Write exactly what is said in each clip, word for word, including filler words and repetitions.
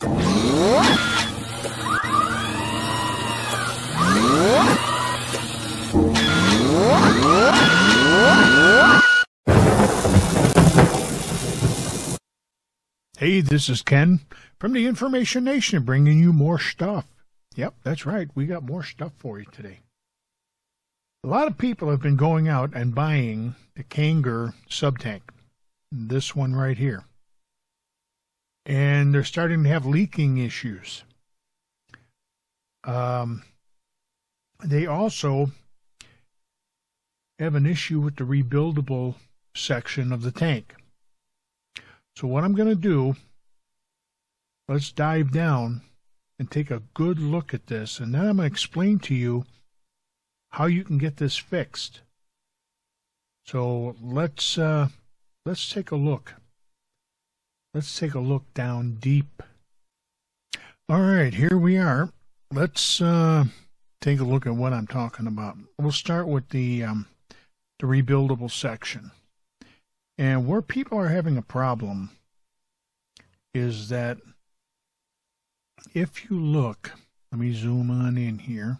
Hey, this is Ken from the Information Nation, bringing you more stuff. Yep, that's right. We got more stuff for you today. A lot of people have been going out and buying the Kanger sub tank. This one right here. And they're starting to have leaking issues. Um, they also have an issue with the rebuildable section of the tank. So what I'm going to do, let's dive down and take a good look at this. And then I'm going to explain to you how you can get this fixed. So let's, uh, let's take a look. Let's take a look down deep. All right, here we are. Let's uh, take a look at what I'm talking about. We'll start with the, um, the rebuildable section. And where people are having a problem is that if you look, let me zoom on in here.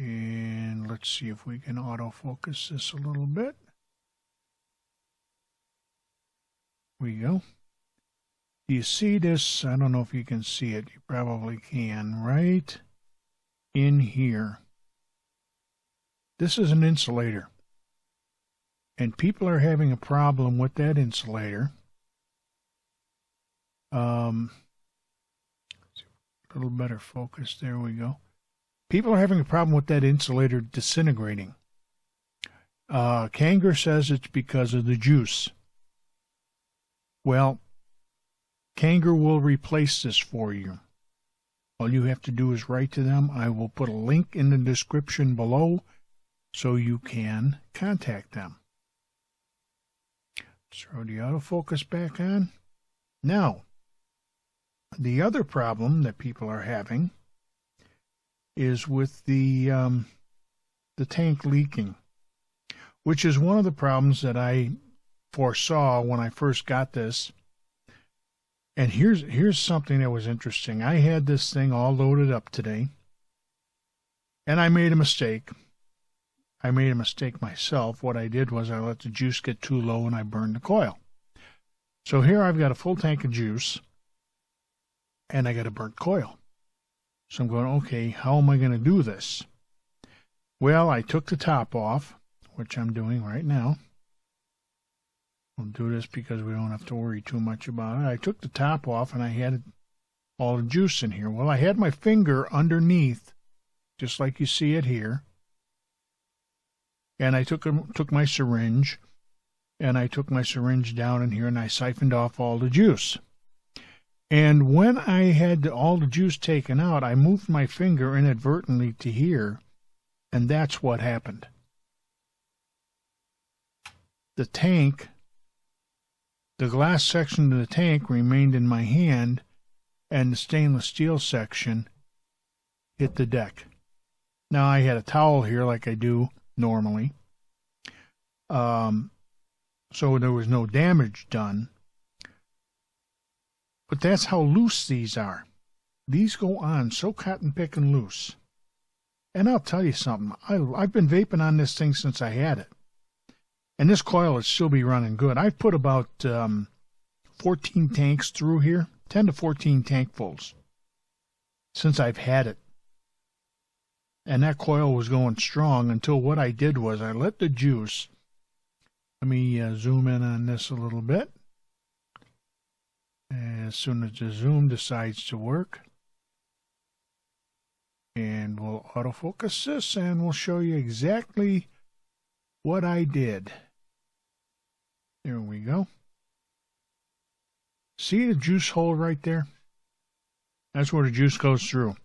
And let's see if we can autofocus this a little bit. There we go. Do you see this? I don't know if you can see it. You probably can. Right in here. This is an insulator. And people are having a problem with that insulator. Um, a little better focus. There we go. People are having a problem with that insulator disintegrating. Uh, Kanger says it's because of the juice. Well, Kanger will replace this for you. All you have to do is write to them. I will put a link in the description below so you can contact them. Throw the autofocus back on. Now, the other problem that people are having is with the um, the tank leaking, which is one of the problems that I foresaw when I first got this. And here's here's something that was interesting. I had this thing all loaded up today, and I made a mistake. I made a mistake myself. What I did was I let the juice get too low and I burned the coil. So here I've got a full tank of juice and I got a burnt coil. So I'm going, okay, how am I going to do this? Well, I took the top off, which I'm doing right now. We'll do this because we don't have to worry too much about it. I took the top off and I had all the juice in here. Well, I had my finger underneath, just like you see it here. And I took took my syringe, and I took my syringe down in here, and I siphoned off all the juice. And when I had all the juice taken out, I moved my finger inadvertently to here, and that's what happened. The tank, the glass section of the tank remained in my hand, and the stainless steel section hit the deck. Now, I had a towel here like I do normally, um, so there was no damage done, but that's how loose these are. These go on so cotton picking loose. And I'll tell you something, I, I've been vaping on this thing since I had it, and this coil would still be running good. I've put about um, fourteen tanks through here, ten to fourteen tankfuls since I've had it. And that coil was going strong until what I did was I let the juice, let me uh, zoom in on this a little bit. As soon as the zoom decides to work. And we'll autofocus this and we'll show you exactly what I did. There we go. See the juice hole right there? That's where the juice goes through.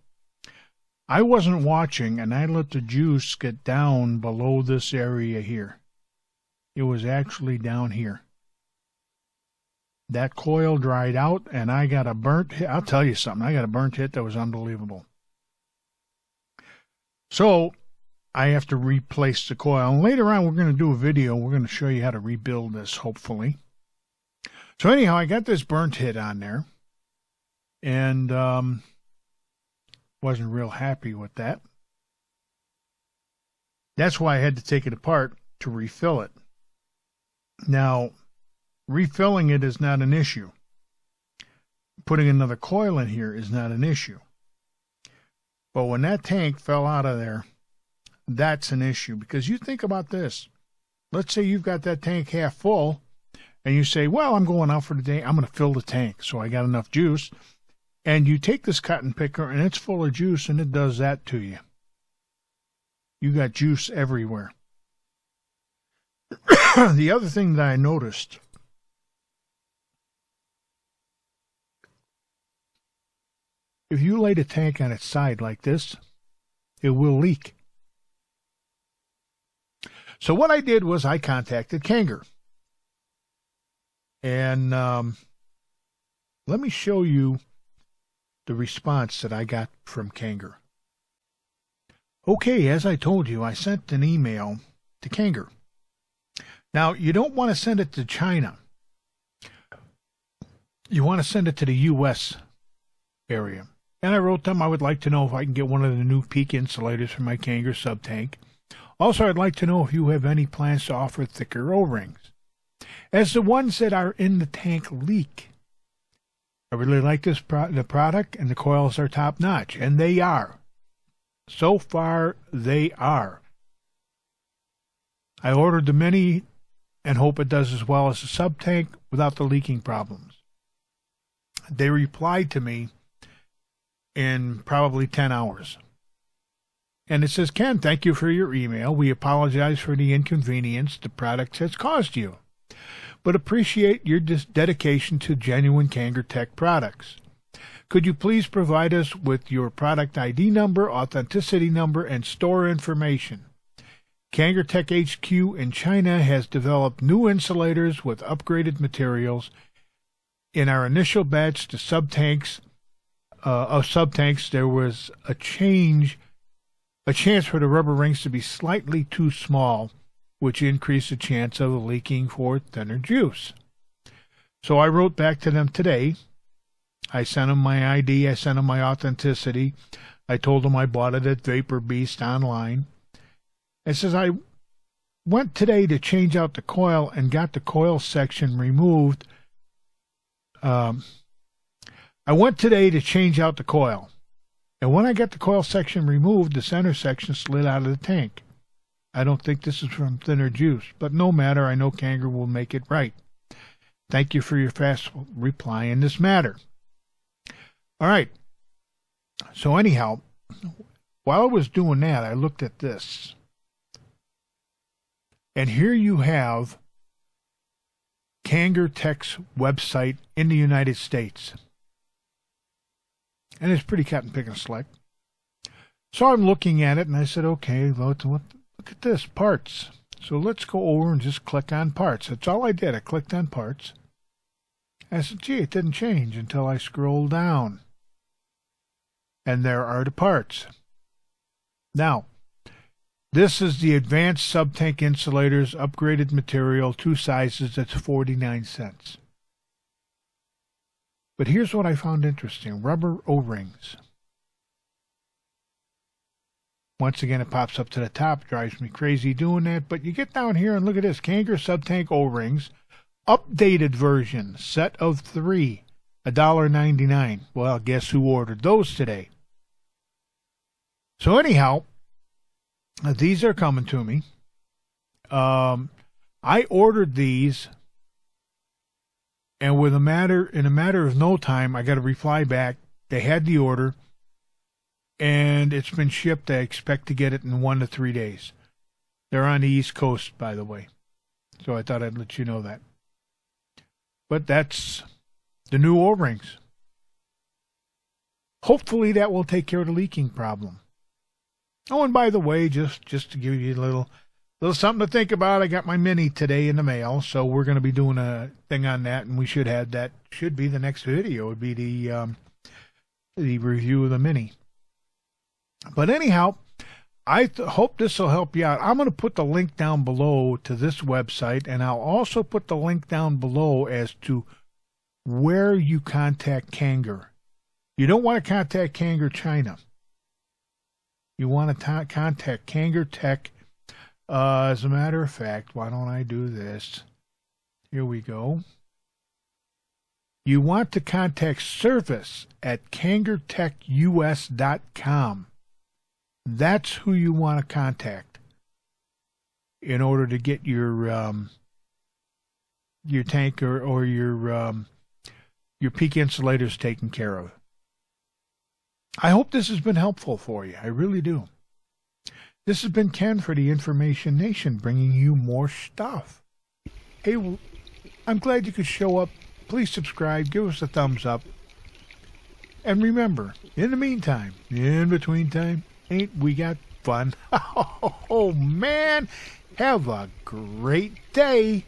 I wasn't watching, and I let the juice get down below this area here. It was actually down here. That coil dried out, and I got a burnt hit. I'll tell you something. I got a burnt hit that was unbelievable. So, I have to replace the coil. And later on, we're going to do a video. We're going to show you how to rebuild this, hopefully. So anyhow, I got this burnt hit on there, and um, wasn't real happy with that. That's why I had to take it apart to refill it. Now, refilling it is not an issue. Putting another coil in here is not an issue. But when that tank fell out of there, that's an issue. Because you think about this. Let's say you've got that tank half full, and you say, well, I'm going out for the day. I'm going to fill the tank so I got enough juice. And you take this cotton picker, and it's full of juice, and it does that to you. You got juice everywhere. The other thing that I noticed . If you lay the tank on its side like this, it will leak. So what I did was I contacted Kanger. And um, let me show you the response that I got from Kanger. Okay, as I told you, I sent an email to Kanger. Now, you don't want to send it to China. You want to send it to the U S area. And I wrote them, I would like to know if I can get one of the new peak insulators for my Kanger sub tank. Also, I'd like to know if you have any plans to offer thicker O-rings. As the ones that are in the tank leak, I really like this pro the product, and the coils are top-notch. And they are. So far, they are. I ordered the Mini and hope it does as well as the sub tank without the leaking problems. They replied to me in probably ten hours. And it says, Ken, thank you for your email. We apologize for the inconvenience the product has caused you, but appreciate your dedication to genuine Kangertech products. Could you please provide us with your product I D number, authenticity number, and store information? Kangertech H Q in China has developed new insulators with upgraded materials. In our initial batch to sub tanks, Uh, of sub tanks, there was a change, a chance for the rubber rings to be slightly too small, which increased the chance of leaking for thinner juice. So I wrote back to them today. I sent them my I D, I sent them my authenticity. I told them I bought it at Vapor Beast online. It says I went today to change out the coil and got the coil section removed. Um, I went today to change out the coil, and when I got the coil section removed, the center section slid out of the tank. I don't think this is from thinner juice, but no matter, I know Kanger will make it right. Thank you for your fast reply in this matter. All right. So anyhow, while I was doing that, I looked at this. And here you have Kangertech's website in the United States. And it's pretty cotton picking slick. So I'm looking at it, and I said, okay, look at this, parts. So let's go over and just click on parts. That's all I did. I clicked on parts. I said, gee, it didn't change until I scrolled down. And there are the parts. Now, this is the advanced sub-tank insulators, upgraded material, two sizes, that's forty-nine cents. But here's what I found interesting. Rubber O-rings. Once again, it pops up to the top. Drives me crazy doing that. But you get down here and look at this. Kanger sub tank O-rings. Updated version. Set of three. a dollar ninety-nine. Well, guess who ordered those today? So anyhow, these are coming to me. Um, I ordered these. And with a matter in a matter of no time, I got a reply back. They had the order, and it's been shipped. I expect to get it in one to three days. They're on the East Coast, by the way, so I thought I'd let you know that. But that's the new O-rings. Hopefully, that will take care of the leaking problem. Oh, and by the way, just just to give you a little. Little something to think about. I got my Mini today in the mail, so we're going to be doing a thing on that, and we should have that. Should be the next video. Would be the um, the review of the Mini. But anyhow, I th hope this will help you out. I'm going to put the link down below to this website, and I'll also put the link down below as to where you contact Kanger. You don't want to contact Kanger China. You want to contact Kangertech. Uh, as a matter of fact, why don't I do this? Here we go. You want to contact service at kangertechus dot com. That's who you want to contact in order to get your um, your tank or, or your um, your peak insulators taken care of. I hope this has been helpful for you. I really do. This has been Ken for the Information Nation, bringing you more stuff. Hey, I'm glad you could show up. Please subscribe, give us a thumbs up. And remember, in the meantime, in between time, ain't we got fun? Oh, man, have a great day.